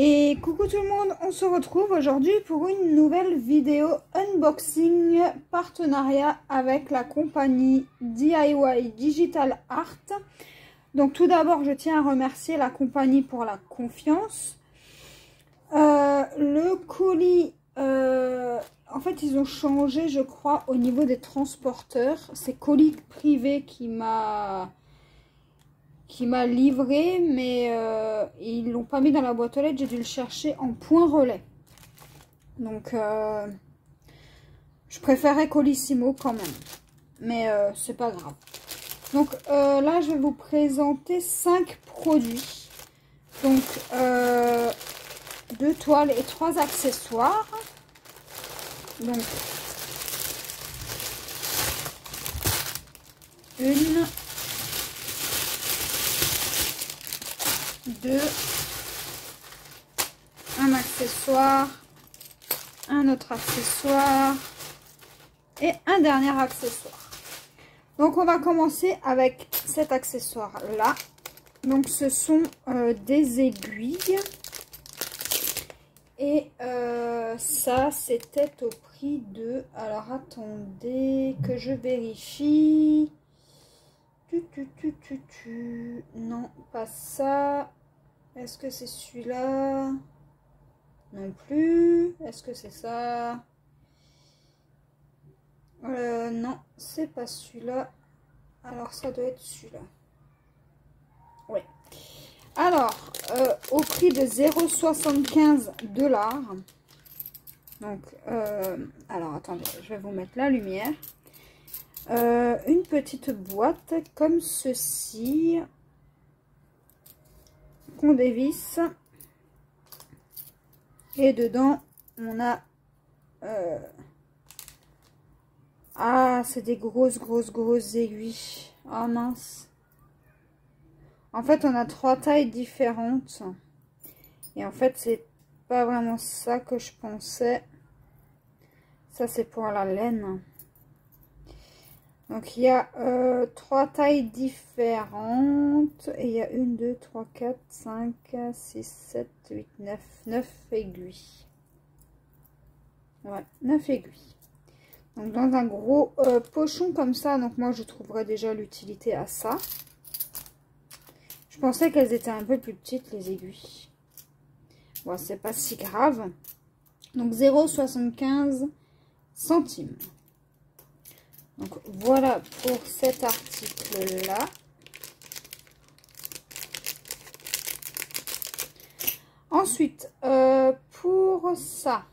Et coucou tout le monde, on se retrouve aujourd'hui pour une nouvelle vidéo unboxing partenariat avec la compagnie DIY Digital Art. Donc tout d'abord, je tiens à remercier la compagnie pour la confiance. Le colis, en fait ils ont changé je crois au niveau des transporteurs. C'est Colis Privé qui m'a livré, mais ils l'ont pas mis dans la boîte aux lettres, j'ai dû le chercher en point relais. Donc je préférais Colissimo quand même, mais c'est pas grave. Donc là je vais vous présenter 5 produits, donc 2 toiles et 3 accessoires. Donc 1, 2, un accessoire, un autre accessoire et un dernier accessoire. Donc on va commencer avec cet accessoire là. Donc ce sont des aiguilles et ça c'était au prix de, alors attendez que je vérifie, non pas ça. Est-ce que c'est celui-là? Non plus. Est-ce que c'est ça? Non, c'est pas celui-là. Alors, ça doit être celui-là. Oui. Alors, au prix de 0,75$. Donc, alors, attendez, je vais vous mettre la lumière. Une petite boîte comme ceci. On dévisse et dedans on a ah, c'est des grosses aiguilles. Ah mince, en fait on a 3 tailles différentes et en fait c'est pas vraiment ça que je pensais. Ça c'est pour la laine. Donc il y a 3 tailles différentes et il y a 1, 2, 3, 4, 5, 6, 7, 8, 9, 9 aiguilles. Ouais, 9 aiguilles. Donc dans un gros pochon comme ça, donc moi je trouverais déjà l'utilité à ça. Je pensais qu'elles étaient un peu plus petites les aiguilles. Bon, c'est pas si grave. Donc 0,75 centimes. Donc voilà pour cet article là. Ensuite, pour ça.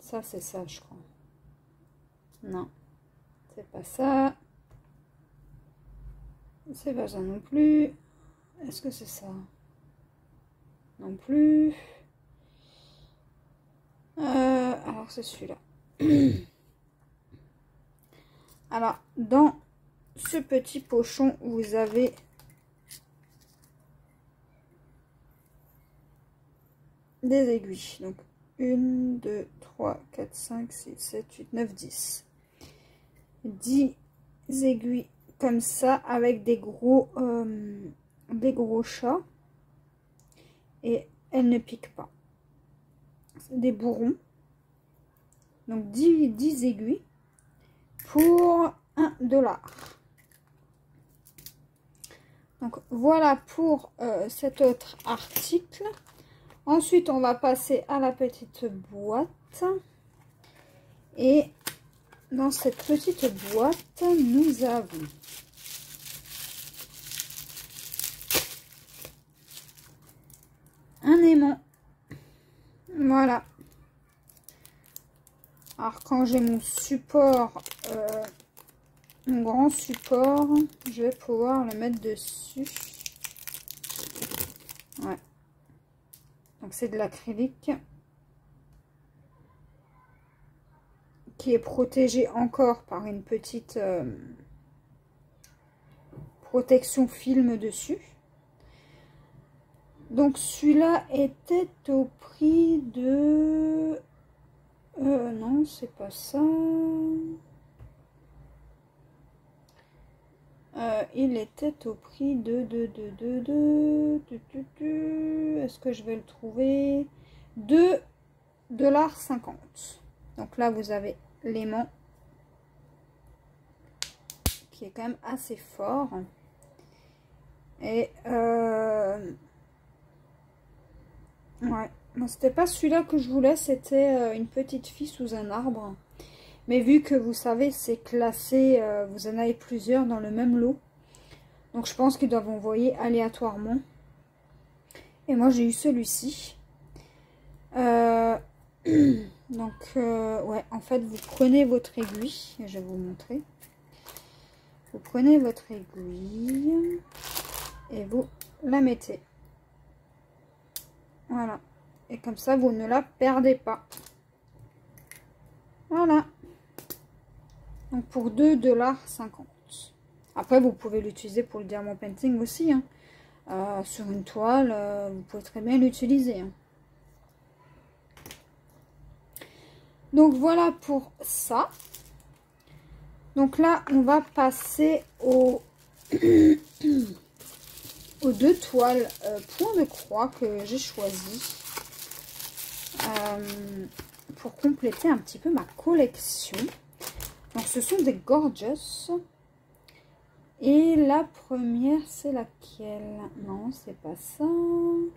Ça c'est ça je crois. Non, c'est pas ça. C'est pas ça non plus. Est-ce que c'est ça? Non plus. Alors c'est celui-là. Alors, dans ce petit pochon, vous avez des aiguilles. Donc, 1, 2, 3, 4, 5, 6, 7, 8, 9, 10. 10 aiguilles comme ça, avec des gros chats. Et elles ne piquent pas. C'est des bourrons. Donc, 10 aiguilles. Pour $1. Donc voilà pour cet autre article. Ensuite on va passer à la petite boîte. Et dans cette petite boîte nous avons un aimant. Voilà. Alors quand j'ai mon support, mon grand support, je vais pouvoir le mettre dessus. Ouais. Donc c'est de l'acrylique qui est protégé encore par une petite protection film dessus. Donc celui-là était au prix de... non, c'est pas ça. Il était au prix de est-ce que je vais le trouver, 2,50 $. Donc là vous avez l'aimant qui est quand même assez fort. Et ouais, c'était pas celui-là que je voulais, c'était une petite fille sous un arbre. Mais vu que vous savez, c'est classé, vous en avez plusieurs dans le même lot. Donc je pense qu'ils doivent envoyer aléatoirement. Et moi j'ai eu celui-ci. Donc ouais, en fait vous prenez votre aiguille. Et je vais vous montrer. Vous prenez votre aiguille et vous la mettez. Voilà. Et comme ça vous ne la perdez pas. Voilà. Donc pour 2,50 $. Après vous pouvez l'utiliser pour le diamant painting aussi. Hein. Sur une toile, vous pouvez très bien l'utiliser. Hein. Donc voilà pour ça. Donc là on va passer aux deux toiles point de croix que j'ai choisies. Pour compléter un petit peu ma collection. Donc ce sont des Gorgeous. Et la première, c'est laquelle? Non, c'est pas ça. Non,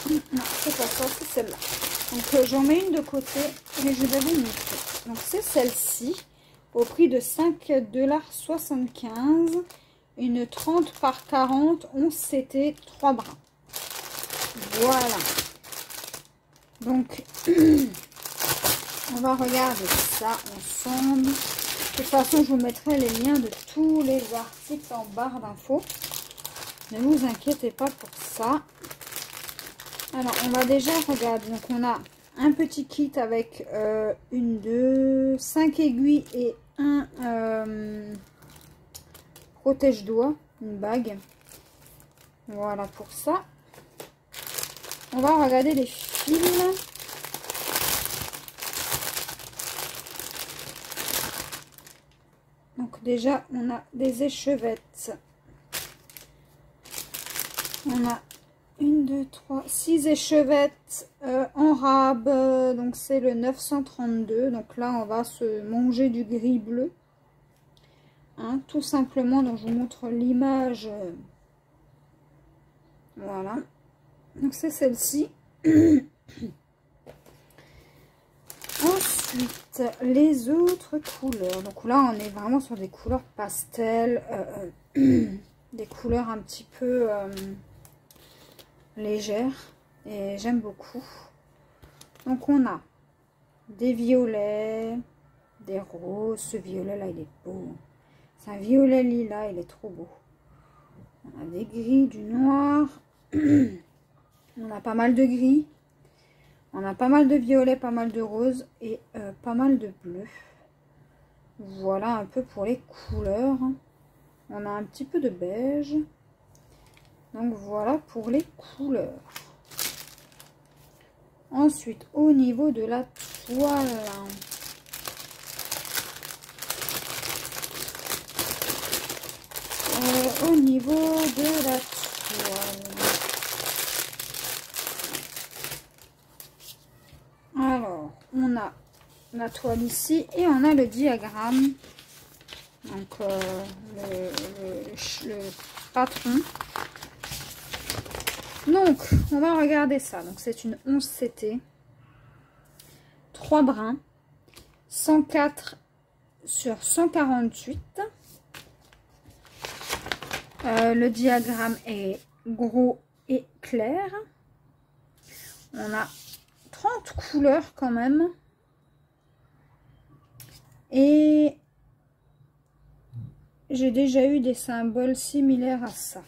c'est pas ça, c'est celle-là. Donc j'en mets une de côté, mais je vais vous montrer. Donc c'est celle-ci, au prix de 5,75 $. Une 30 par 40, 11 CT, 3 brins. Voilà. Donc, on va regarder ça ensemble. De toute façon, je vous mettrai les liens de tous les articles en barre d'infos. Ne vous inquiétez pas pour ça. Alors, on va déjà regarder. Donc, on a un petit kit avec 5 aiguilles et un protège-doigt, une bague. Voilà pour ça. On va regarder les fils. Donc déjà, on a des échevettes. On a 6 échevettes en rab. Donc c'est le 932. Donc là, on va se manger du gris bleu. Hein, tout simplement, donc je vous montre l'image. Voilà. Donc c'est celle-ci. Ensuite, les autres couleurs. Donc là, on est vraiment sur des couleurs pastel, des couleurs un petit peu légères. Et j'aime beaucoup. Donc on a des violets, des roses. Ce violet-là, il est beau. C'est un violet lilas, il est trop beau. On a des gris, du noir. On a pas mal de gris, on a pas mal de violet, pas mal de rose et pas mal de bleu. Voilà un peu pour les couleurs. On a un petit peu de beige. Donc voilà pour les couleurs. Ensuite, au niveau de la toile. Au niveau de la toile. Alors, on a la toile ici et on a le diagramme, donc le patron. Donc, on va regarder ça. Donc, c'est une 11 CT, 3 brins, 104 sur 148. Le diagramme est gros et clair. On a 30 couleurs quand même. Et j'ai déjà eu des symboles similaires à ça.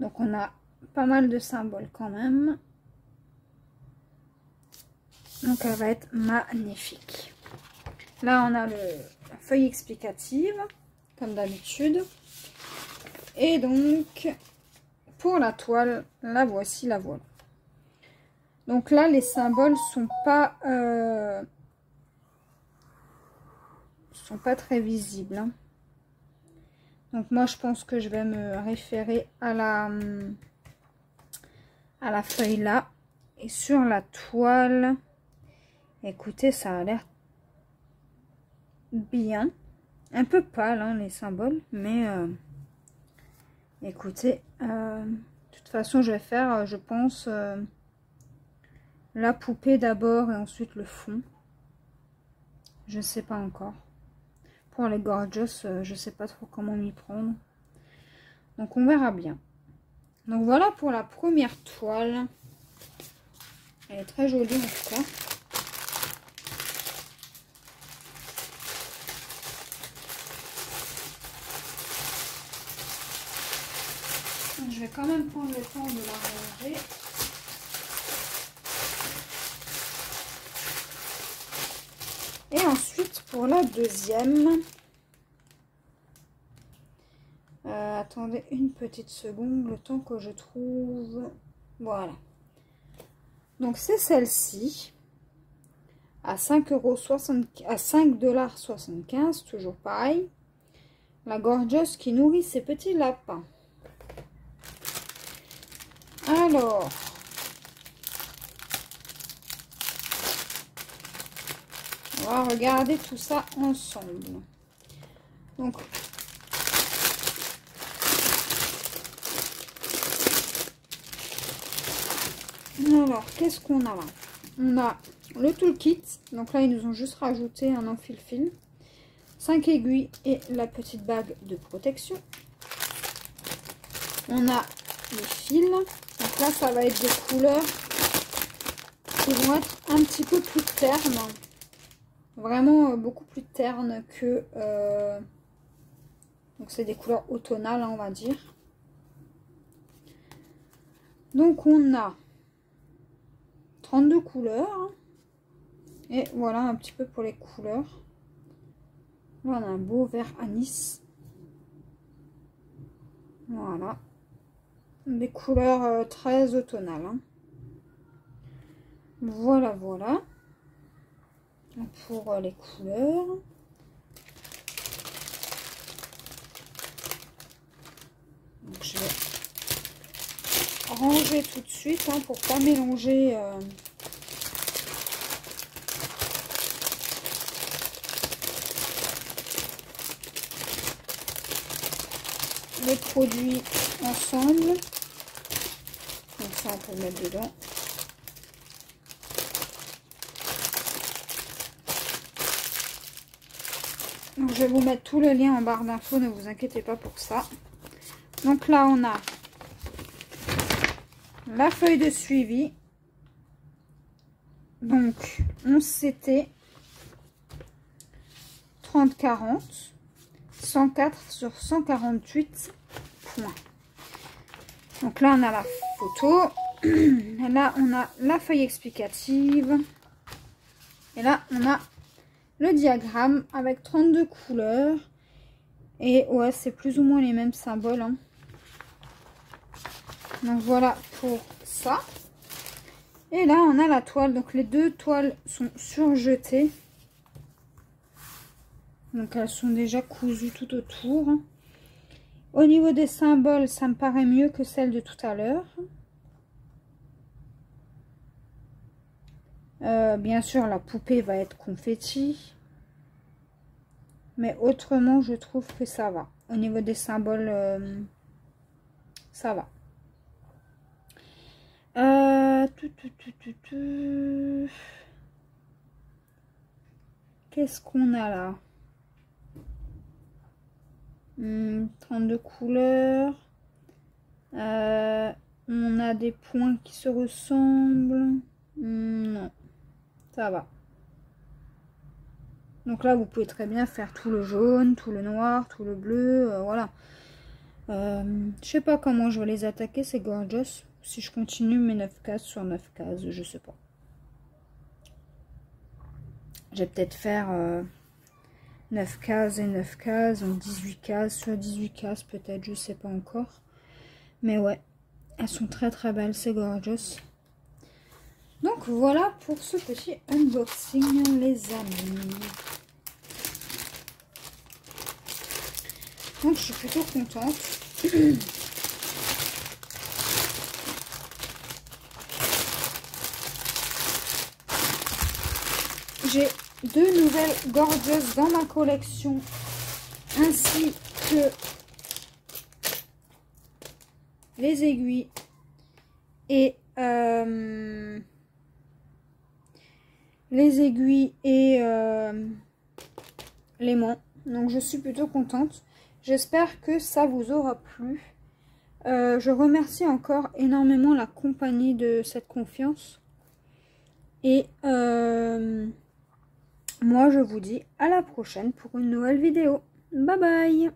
Donc on a pas mal de symboles quand même. Donc elle va être magnifique. Là on a la feuille explicative, comme d'habitude. Et donc pour la toile, la voici, la voilà. Donc là, les symboles sont pas très visibles. Hein. Donc moi je pense que je vais me référer à la feuille là. Et sur la toile, écoutez, ça a l'air bien. Un peu pâle hein, les symboles, mais écoutez, de toute façon je vais faire, je pense, la poupée d'abord et ensuite le fond. Je sais pas encore. Pour les Gorgeous, je sais pas trop comment m'y prendre. Donc on verra bien. Donc voilà pour la première toile. Elle est très jolie en tout cas. Donc, je vais quand même prendre le temps de la ranger. Et ensuite pour la deuxième, attendez une petite seconde le temps que je trouve. Voilà, donc c'est celle-ci à 5,75 $, toujours pareil, la Gorgeous qui nourrit ses petits lapins. Alors on va regarder tout ça ensemble. Donc, alors, qu'est-ce qu'on a là? On a le toolkit. Donc là, ils nous ont juste rajouté un enfile-fil, 5 aiguilles et la petite bague de protection. On a les fils. Donc là, ça va être des couleurs qui vont être un petit peu plus ternes. Vraiment beaucoup plus terne que donc c'est des couleurs automnales hein, on va dire. Donc on a 32 couleurs et voilà un petit peu pour les couleurs. Là on a un beau vert anis, voilà des couleurs très automnales hein. Voilà voilà pour les couleurs. Donc je vais ranger tout de suite hein, pour pas mélanger les produits ensemble. Comme ça on peut le mettre dedans. Donc je vais vous mettre tout le lien en barre d'infos, ne vous inquiétez pas pour ça. Donc là on a la feuille de suivi. Donc on s'était 30-40, 104/148 points. Donc là on a la photo, et là on a la feuille explicative, et là on a le diagramme avec 32 couleurs. Et ouais, c'est plus ou moins les mêmes symboles. Hein. Donc voilà pour ça. Et là, on a la toile. Donc les deux toiles sont surjetées. Donc elles sont déjà cousues tout autour. Au niveau des symboles, ça me paraît mieux que celle de tout à l'heure. Bien sûr la poupée va être confetti, mais autrement je trouve que ça va au niveau des symboles, ça va. Qu'est-ce qu'on a là? 32 couleurs, on a des points qui se ressemblent. Non, ça va. Donc là vous pouvez très bien faire tout le jaune, tout le noir, tout le bleu, voilà. Je sais pas comment je vais les attaquer ces Gorgeous, si je continue mes 9 cases sur 9 cases, je sais pas. Je vais peut-être faire 9 cases et 9 cases, donc 18 cases sur 18 cases peut-être, je sais pas encore. Mais ouais, elles sont très très belles ces Gorgeous. Donc voilà pour ce petit unboxing les amis. contre, je suis plutôt contente. J'ai deux nouvelles Gorgeous dans ma collection, ainsi que les aiguilles et l'aimant. Donc je suis plutôt contente. J'espère que ça vous aura plu. Je remercie encore énormément la compagnie de cette confiance. Et moi je vous dis à la prochaine pour une nouvelle vidéo. Bye bye!